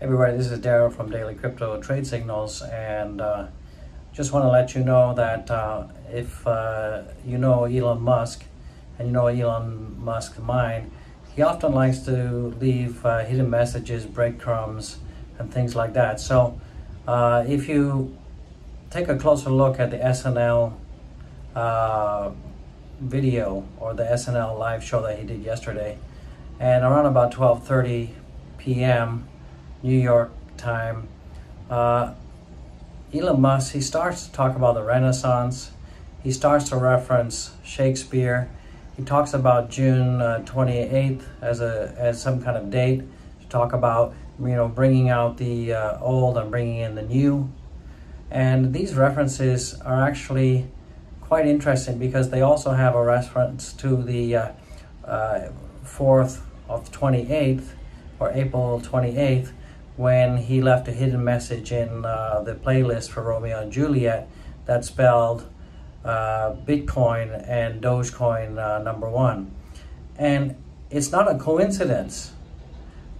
Everybody, this is Daryl from Daily Crypto Trade Signals, and just want to let you know that if you know Elon Musk, and you know Elon Musk's mind, he often likes to leave hidden messages, breadcrumbs, and things like that. So if you take a closer look at the SNL video or the SNL live show that he did yesterday, and around about 12:30 p.m. New York time, Elon Musk, he starts to talk about the Renaissance. He starts to reference Shakespeare. He talks about June 28th as some kind of date to talk about, you know, bringing out the old and bringing in the new. And these references are actually quite interesting because they also have a reference to the 4th of 28th or April 28th, when he left a hidden message in the playlist for Romeo and Juliet that spelled Bitcoin and Dogecoin #1. And it's not a coincidence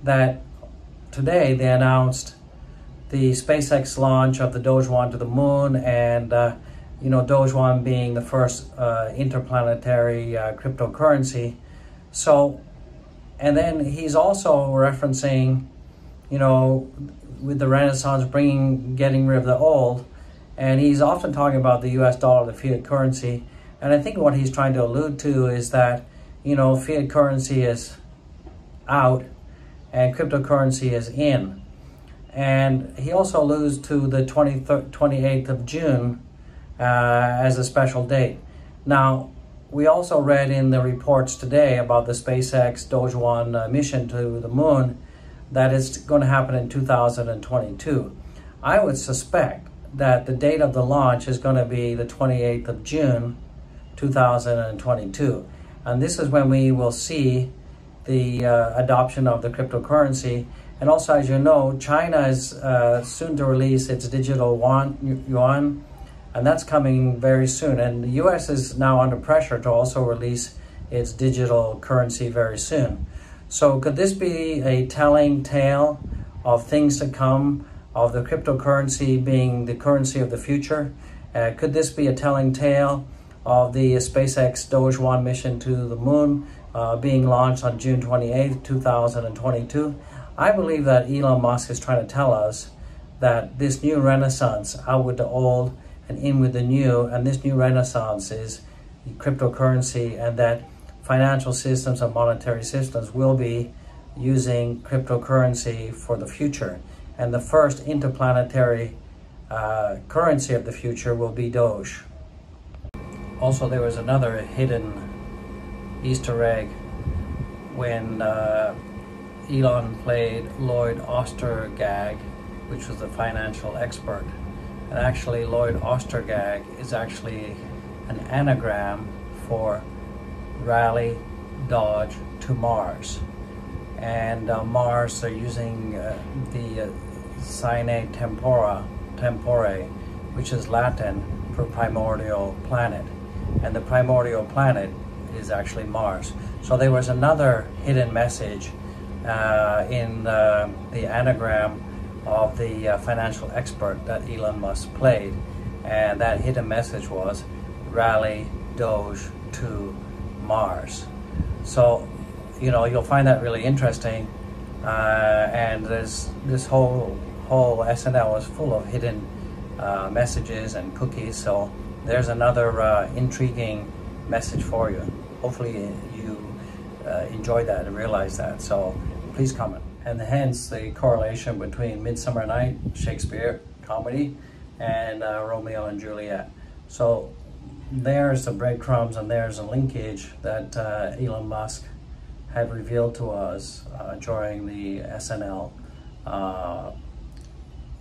that today they announced the SpaceX launch of the Doge One to the moon, and you know, Doge One being the first interplanetary cryptocurrency. So, and then he's also referencing, you know, with the Renaissance getting rid of the old, and he's often talking about the US dollar, the fiat currency. And I think what he's trying to allude to is that, you know, fiat currency is out and cryptocurrency is in. And he also alludes to the 28th of June as a special date. Now, we also read in the reports today about the SpaceX Doge One mission to the moon that it's going to happen in 2022. I would suspect that the date of the launch is going to be the 28th of June, 2022. And this is when we will see the adoption of the cryptocurrency. And also, as you know, China is soon to release its digital yuan, and that's coming very soon. And the US is now under pressure to also release its digital currency very soon. So could this be a telling tale of things to come, of the cryptocurrency being the currency of the future? Could this be a telling tale of the SpaceX Doge One mission to the moon being launched on June 28th, 2022? I believe that Elon Musk is trying to tell us that this new renaissance, out with the old and in with the new, and this new renaissance is cryptocurrency, and that financial systems and monetary systems will be using cryptocurrency for the future. And the first interplanetary currency of the future will be Doge. Also, there was another hidden Easter egg when Elon played Lloyd Ostergard, which was the financial expert. And actually, Lloyd Ostergard is actually an anagram for Rally, Dodge to Mars. And Mars, they're using the sine tempore, which is Latin for primordial planet. And the primordial planet is actually Mars. So there was another hidden message in the anagram of the financial expert that Elon Musk played. And that hidden message was Rally, Doge to Mars. So, you know, you'll find that really interesting, and this whole SNL is full of hidden messages and cookies. So there's another intriguing message for you. Hopefully you enjoy that and realize that. So please comment. And hence the correlation between Midsummer Night, Shakespeare comedy, and Romeo and Juliet. So there's the breadcrumbs, and there's a linkage that Elon Musk had revealed to us during the SNL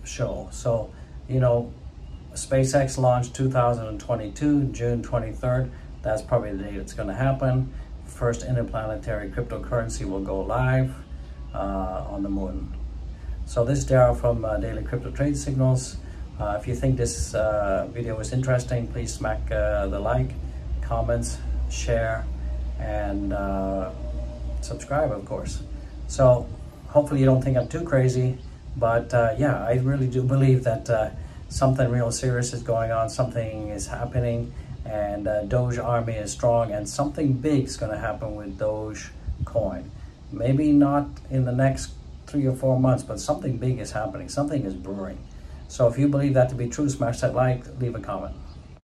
show. So, you know, SpaceX launched 2022, June 23rd. That's probably the date it's going to happen. First interplanetary cryptocurrency will go live on the moon. So this is Daryl from Daily Crypto Trade Signals. If you think this video was interesting, please smack the like, comments, share, and subscribe, of course. So hopefully you don't think I'm too crazy, But yeah, I really do believe that something real serious is going on, something is happening, and Doge Army is strong, and something big is going to happen with Dogecoin. Maybe not in the next 3 or 4 months, but something big is happening, something is brewing. So if you believe that to be true, smash that like, leave a comment.